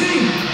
Team.